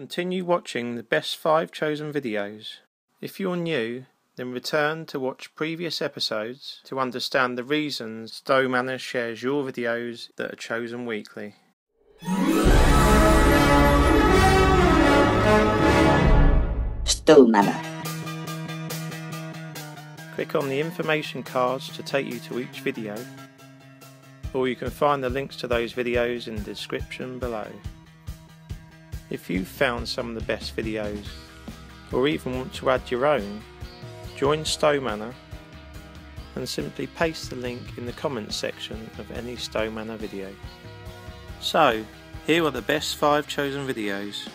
Continue watching the best 5 chosen videos. If you're new, then return to watch previous episodes to understand the reasons Stomanner shares your videos that are chosen weekly. Stomanner. Click on the information cards to take you to each video, or you can find the links to those videos in the description below. If you've found some of the best videos, or even want to add your own, join Stomanner and simply paste the link in the comments section of any Stomanner video. So, here are the best 5 chosen videos.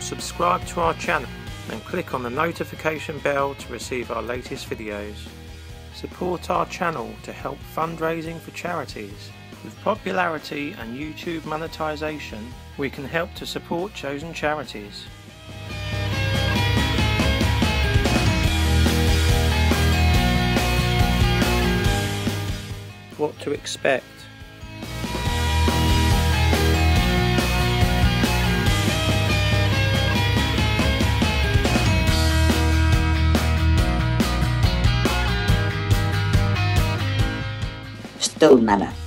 Subscribe to our channel and click on the notification bell to receive our latest videos. Support our channel to help fundraising for charities. With popularity and YouTube monetization, we can help to support chosen charities. What to expect? Stomanner.